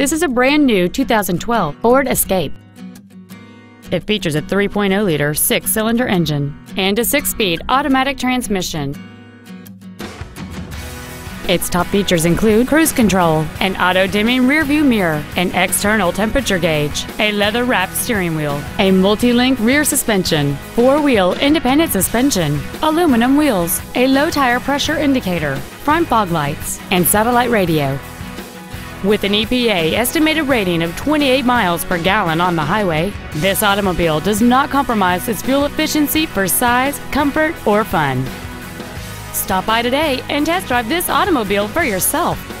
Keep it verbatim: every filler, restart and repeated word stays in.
This is a brand new two thousand twelve Ford Escape. It features a three point oh liter six-cylinder engine and a six-speed automatic transmission. Its top features include cruise control, an auto-dimming rearview mirror, an external temperature gauge, a leather-wrapped steering wheel, a multi-link rear suspension, four-wheel independent suspension, aluminum wheels, a low tire pressure indicator, front fog lights, and satellite radio. With an E P A estimated rating of twenty-eight miles per gallon on the highway, this automobile does not compromise its fuel efficiency for size, comfort, or fun. Stop by today and test drive this automobile for yourself.